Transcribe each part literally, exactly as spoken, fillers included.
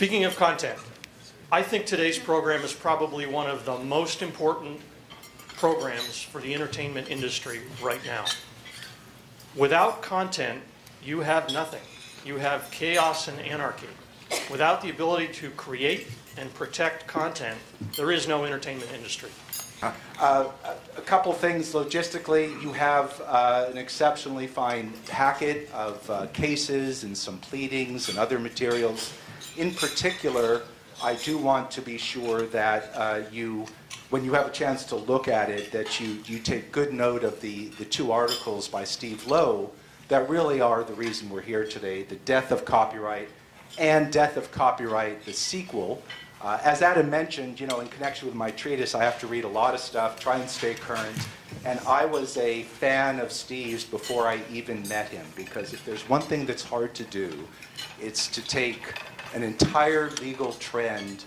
Speaking of content, I think today's program is probably one of the most important programs for the entertainment industry right now. Without content, you have nothing. You have chaos and anarchy. Without the ability to create and protect content, there is no entertainment industry. Uh, a couple things logistically. You have uh, an exceptionally fine packet of uh, cases and some pleadings and other materials. In particular, I do want to be sure that uh, you, when you have a chance to look at it, that you, you take good note of the, the two articles by Steve Lowe that really are the reason we're here today, The Death of Copyright and Death of Copyright, the sequel. Uh, as Adam mentioned, you know, in connection with my treatise, I have to read a lot of stuff, try and stay current. And I was a fan of Steve's before I even met him, because if there's one thing that's hard to do, it's to take an entire legal trend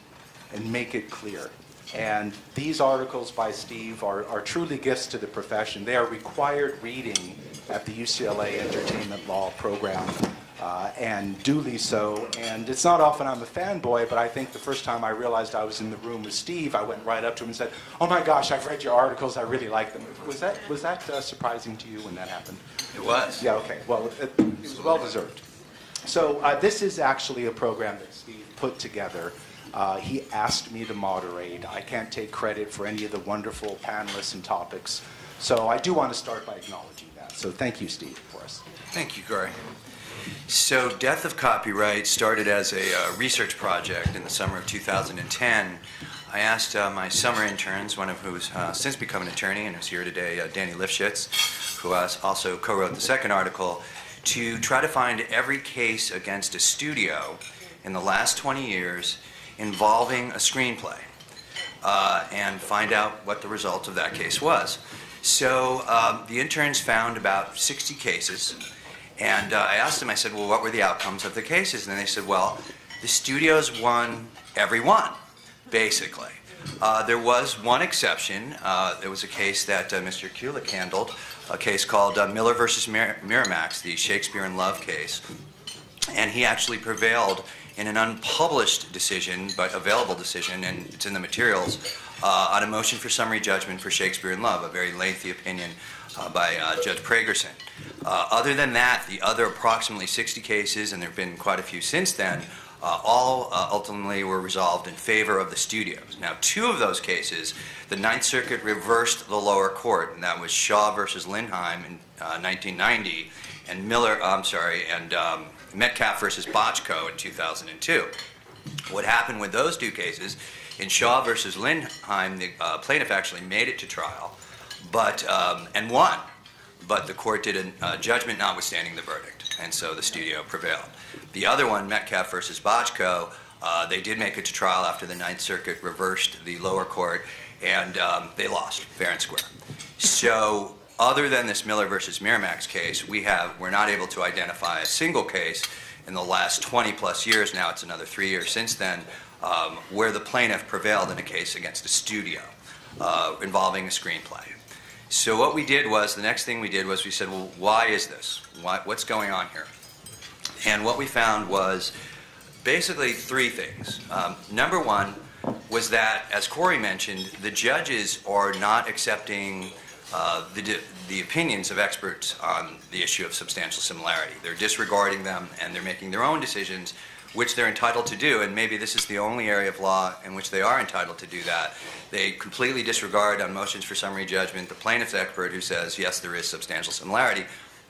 and make it clear. And these articles by Steve are, are truly gifts to the profession. They are required reading at the U C L A Entertainment Law Program. Uh, and duly so, and it's not often I'm a fanboy, but I think the first time I realized I was in the room with Steve, I went right up to him and said, "Oh my gosh, I've read your articles, I really like them." Was that, was that uh, surprising to you when that happened? It was. Yeah, okay, well, it, it was well-deserved. So uh, this is actually a program that Steve put together. Uh, he asked me to moderate. I can't take credit for any of the wonderful panelists and topics, so I do want to start by acknowledging that. So thank you, Steve, for us. Thank you, Corey. So Death of Copyright started as a uh, research project in the summer of two thousand ten. I asked uh, my summer interns, one of whom has uh, since become an attorney and is here today, uh, Danny Lifschitz, who uh, also co-wrote the second article, to try to find every case against a studio in the last twenty years involving a screenplay uh, and find out what the result of that case was. So um, the interns found about sixty cases. And uh, I asked them, I said, well, what were the outcomes of the cases? And they said, well, the studios won every one, basically. Uh, there was one exception. Uh, there was a case that uh, Mister Kulik handled, a case called uh, Miller versus Mir Miramax, the Shakespeare in Love case. And he actually prevailed in an unpublished decision, but available decision, and it's in the materials, uh, on a motion for summary judgment for Shakespeare in Love, a very lengthy opinion uh, by uh, Judge Pragerson. Uh, other than that, the other approximately sixty cases, and there have been quite a few since then, uh, all uh, ultimately were resolved in favor of the studios. Now, two of those cases, the Ninth Circuit reversed the lower court, and that was Shaw versus Lindheim in uh, nineteen ninety, and Miller, I'm sorry, and um, Metcalf versus Bochco in two thousand two. What happened with those two cases, in Shaw versus Lindheim, the uh, plaintiff actually made it to trial, but um, and won. But the court did a uh, judgment notwithstanding the verdict, and so the studio prevailed. The other one, Metcalf versus Bochco, uh, they did make it to trial after the Ninth Circuit reversed the lower court, and um, they lost, fair and square. So other than this Miller versus Miramax case, we have, we're not able to identify a single case in the last twenty plus years, now it's another three years since then, um, where the plaintiff prevailed in a case against a studio uh, involving a screenplay. So what we did was, the next thing we did was we said, well, why is this? Why, what's going on here? And what we found was basically three things. Um, number one was that, as Corey mentioned, the judges are not accepting uh, the, the opinions of experts on the issue of substantial similarity. They're disregarding them, and they're making their own decisions, which they're entitled to do, and maybe this is the only area of law in which they are entitled to do that. They completely disregard on motions for summary judgment the plaintiff's expert who says, yes, there is substantial similarity,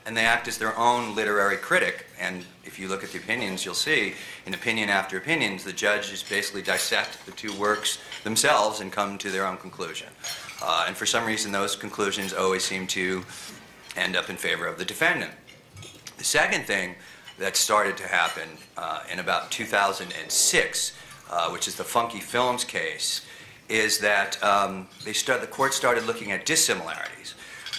and they act as their own literary critic. And if you look at the opinions, you'll see, in opinion after opinions, the judges basically dissect the two works themselves and come to their own conclusion. Uh, and for some reason, those conclusions always seem to end up in favor of the defendant. The second thing that started to happen uh, in about two thousand six, uh, which is the Funky Films case, is that um, they start, the court started looking at dissimilarities.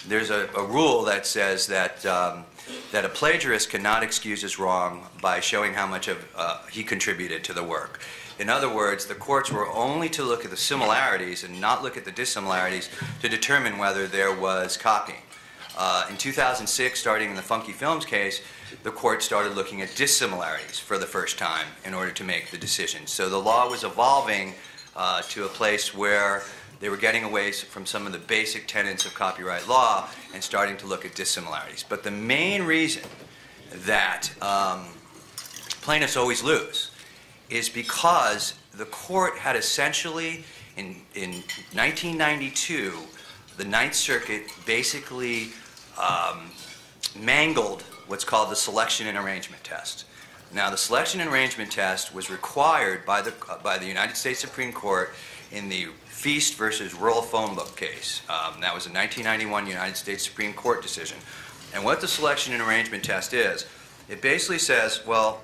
There's a, a rule that says that, um, that a plagiarist cannot excuse his wrong by showing how much of, uh, he contributed to the work. In other words, the courts were only to look at the similarities and not look at the dissimilarities to determine whether there was copying. Uh, in two thousand six, starting in the Funky Films case, the court started looking at dissimilarities for the first time in order to make the decision. So the law was evolving uh, to a place where they were getting away from some of the basic tenets of copyright law and starting to look at dissimilarities. But the main reason that um, plaintiffs always lose is because the court had essentially, in, in nineteen ninety-two, the Ninth Circuit basically um, mangled what's called the selection and arrangement test. Now, the selection and arrangement test was required by the, uh, by the United States Supreme Court in the Feist versus Rural Telephone case. Um, that was a nineteen ninety-one United States Supreme Court decision. And what the selection and arrangement test is, it basically says, well,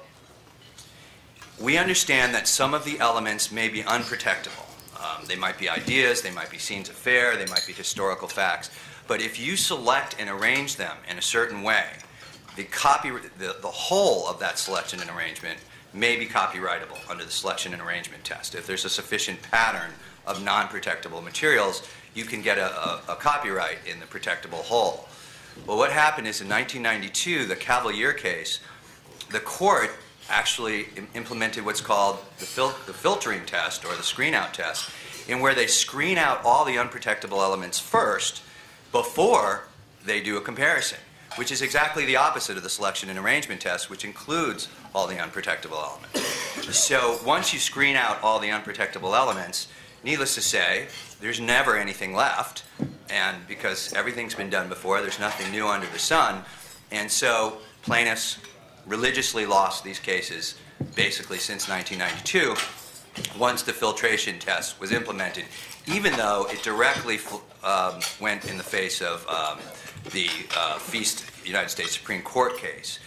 we understand that some of the elements may be unprotectable. Um, they might be ideas, they might be scenes of fare, they might be historical facts. But if you select and arrange them in a certain way, the, copy, the, the whole of that selection and arrangement may be copyrightable under the selection and arrangement test. If there's a sufficient pattern of non-protectable materials, you can get a, a, a copyright in the protectable whole. Well, what happened is in nineteen ninety-two, the Cavalier case, the court actually im implemented what's called the, fil the filtering test or the screen-out test, in where they screen out all the unprotectable elements first before they do a comparison, which is exactly the opposite of the selection and arrangement test, which includes all the unprotectable elements. So once you screen out all the unprotectable elements, needless to say, there's never anything left, and because everything's been done before, there's nothing new under the sun, and so plaintiffs religiously lost these cases basically since nineteen ninety-two once the filtration test was implemented, even though it directly um, went in the face of um, the uh, Feist United States Supreme Court case.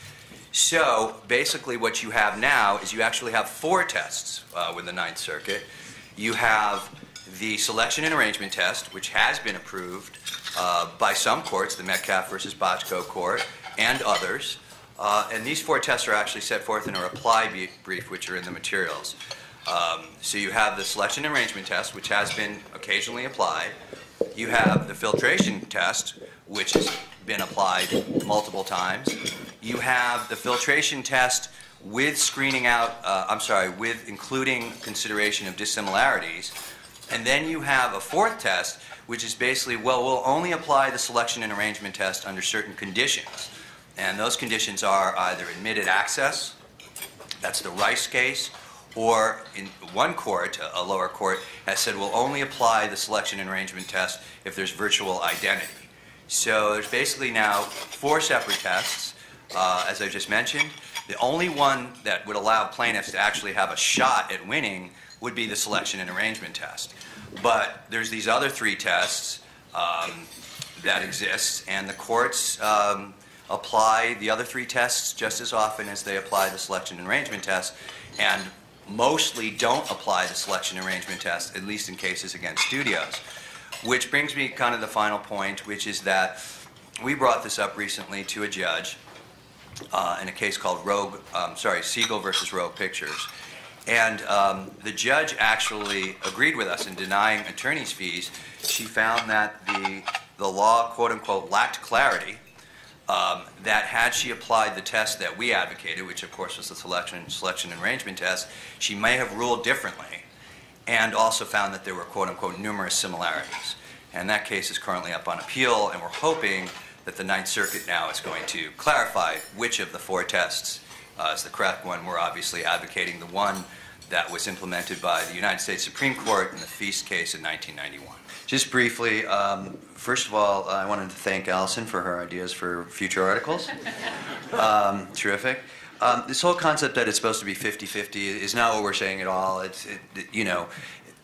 So basically what you have now is you actually have four tests uh, with the Ninth Circuit. You have the selection and arrangement test, which has been approved uh, by some courts, the Metcalf versus Bochco court and others. Uh, and these four tests are actually set forth in a reply brief, which are in the materials. Um, so you have the selection and arrangement test, which has been occasionally applied. You have the filtration test, which has been applied multiple times. You have the filtration test with screening out, uh, I'm sorry, with including consideration of dissimilarities. And then you have a fourth test, which is basically, well, we'll only apply the selection and arrangement test under certain conditions. And those conditions are either admitted access, that's the Rice case, or in one court, a lower court, has said we'll only apply the selection and arrangement test if there's virtual identity. So there's basically now four separate tests, uh, as I just mentioned. The only one that would allow plaintiffs to actually have a shot at winning would be the selection and arrangement test. But there's these other three tests um, that exist, and the courts um, apply the other three tests just as often as they apply the selection and arrangement test, and mostly don't apply the selection and arrangement test, at least in cases against studios. Which brings me kind of the final point, which is that we brought this up recently to a judge uh, in a case called Rogue, um, sorry, Siegel versus Rogue Pictures. And um, the judge actually agreed with us in denying attorney's fees. She found that the, the law, quote unquote, lacked clarity. Um, that had she applied the test that we advocated, which of course was the selection, selection and arrangement test, she may have ruled differently, and also found that there were quote-unquote numerous similarities. And that case is currently up on appeal, and we're hoping that the Ninth Circuit now is going to clarify which of the four tests uh, is the correct one. We're obviously advocating the one that was implemented by the United States Supreme Court in the Feist case in nineteen ninety-one. Just briefly, um, first of all, I wanted to thank Allison for her ideas for future articles. Um, terrific. Um, this whole concept that it's supposed to be fifty fifty is not what we're saying at all. It's, it, you know,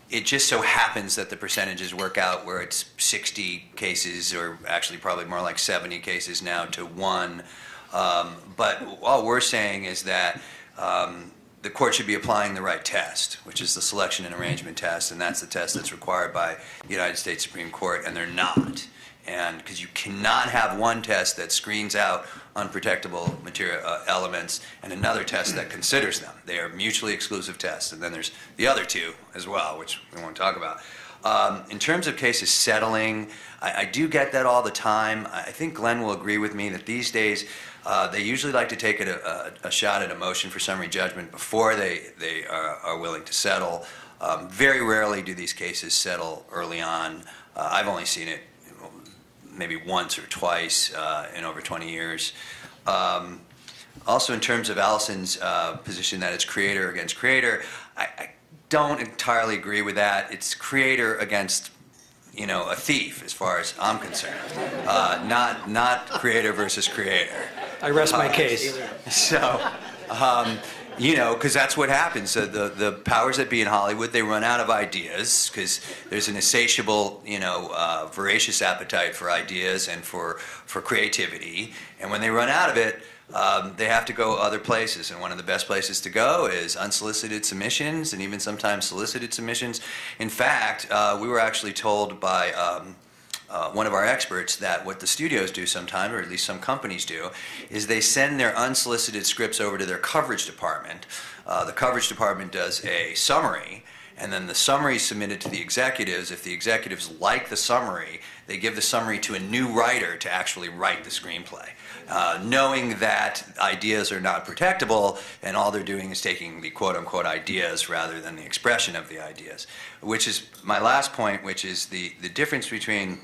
it just so happens that the percentages work out where it's sixty cases, or actually probably more like seventy cases now to one. Um, but all we're saying is that um, the court should be applying the right test, which is the selection and arrangement test, and that's the test that's required by the United States Supreme Court, and they're not. And because you cannot have one test that screens out unprotectable material uh, elements and another test that considers them. They are mutually exclusive tests. And then there's the other two as well, which we won't talk about. Um, in terms of cases settling, I, I do get that all the time. I think Glenn will agree with me that these days uh, they usually like to take a, a, a shot at a motion for summary judgment before they, they are, are willing to settle. Um, very rarely do these cases settle early on. Uh, I've only seen it maybe once or twice uh, in over twenty years. Um, also, in terms of Allison's uh, position that it's creator against creator, I, I don't entirely agree with that. It's creator against, you know, a thief, as far as I'm concerned. Uh, not not creator versus creator. I rest uh, my case. So, um, you know, because that's what happens. So the the powers that be in Hollywood, they run out of ideas because there's an insatiable, you know, uh, voracious appetite for ideas and for for creativity. And when they run out of it, Um, they have to go other places, and one of the best places to go is unsolicited submissions, and even sometimes solicited submissions. In fact, uh, we were actually told by um, uh, one of our experts that what the studios do sometimes, or at least some companies do, is they send their unsolicited scripts over to their coverage department. Uh, the coverage department does a summary, and then the summary is submitted to the executives. If the executives like the summary, they give the summary to a new writer to actually write the screenplay, uh, knowing that ideas are not protectable, and all they're doing is taking the quote-unquote ideas rather than the expression of the ideas, which is my last point, which is the, the difference between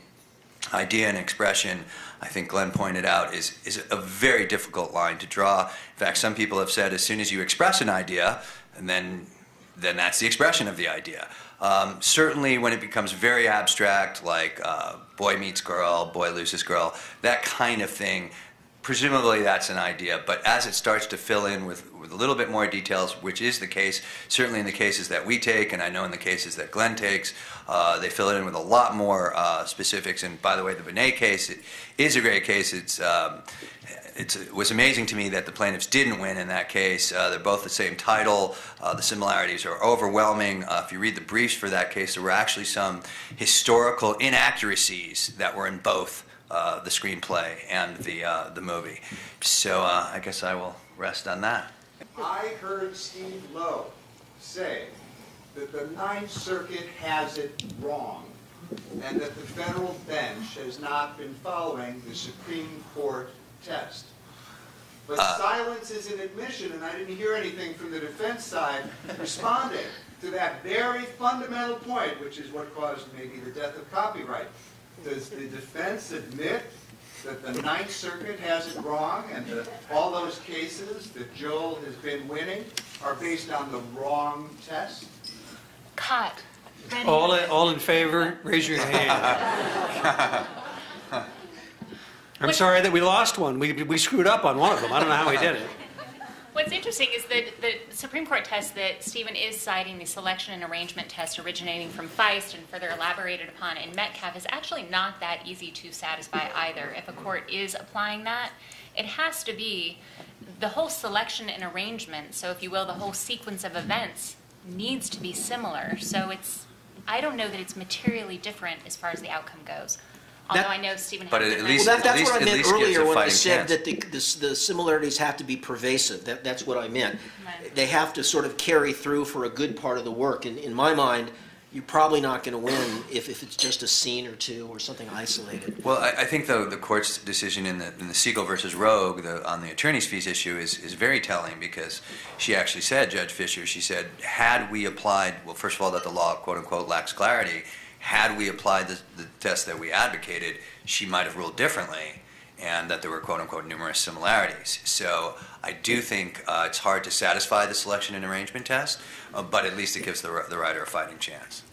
idea and expression, I think Glenn pointed out, is, is a very difficult line to draw. In fact, some people have said as soon as you express an idea, and then then that's the expression of the idea. Um, certainly when it becomes very abstract, like uh, boy meets girl, boy loses girl, that kind of thing, presumably that's an idea. But as it starts to fill in with, with a little bit more details, which is the case, certainly in the cases that we take, and I know in the cases that Glenn takes, uh, they fill it in with a lot more uh, specifics. And by the way, the Venet case it is a great case. It's, um, it's, it was amazing to me that the plaintiffs didn't win in that case. Uh, they're both the same title. Uh, the similarities are overwhelming. Uh, if you read the briefs for that case, there were actually some historical inaccuracies that were in both uh, the screenplay and the, uh, the movie. So uh, I guess I will rest on that. I heard Steve Lowe say that the Ninth Circuit has it wrong, and that the federal bench has not been following the Supreme Court test. But uh, silence is an admission, and I didn't hear anything from the defense side responding to that very fundamental point, which is what caused maybe the death of copyright. Does the defense admit that the Ninth Circuit has it wrong, and the, all those cases that Joel has been winning are based on the wrong test? Cut. All in, all in favor, raise your hand. I'm sorry that we lost one. We, we screwed up on one of them. I don't know how we did it. What's interesting is that the Supreme Court test that Stephen is citing, the selection and arrangement test originating from Feist and further elaborated upon in Metcalf, is actually not that easy to satisfy either. If a court is applying that, it has to be the whole selection and arrangement, so if you will, the whole sequence of events needs to be similar. So it's, I don't know that it's materially different as far as the outcome goes. Although that, I know Stephen but at least, well, that, that's at least, what I meant earlier when I said chance. that the, the, the similarities have to be pervasive. That, that's what I meant. Right. They have to sort of carry through for a good part of the work. And in my mind, you're probably not going to win if, if it's just a scene or two or something isolated. Well, I, I think, though, the court's decision in the, in the Siegel versus Rogue the, on the attorney's fees issue is, is very telling, because she actually said, Judge Fisher, she said, had we applied, well, first of all, that the law, quote-unquote, lacks clarity, had we applied the, the test that we advocated, she might have ruled differently, and that there were, quote-unquote, numerous similarities. So I do think uh, it's hard to satisfy the selection and arrangement test, uh, but at least it gives the, the writer a fighting chance.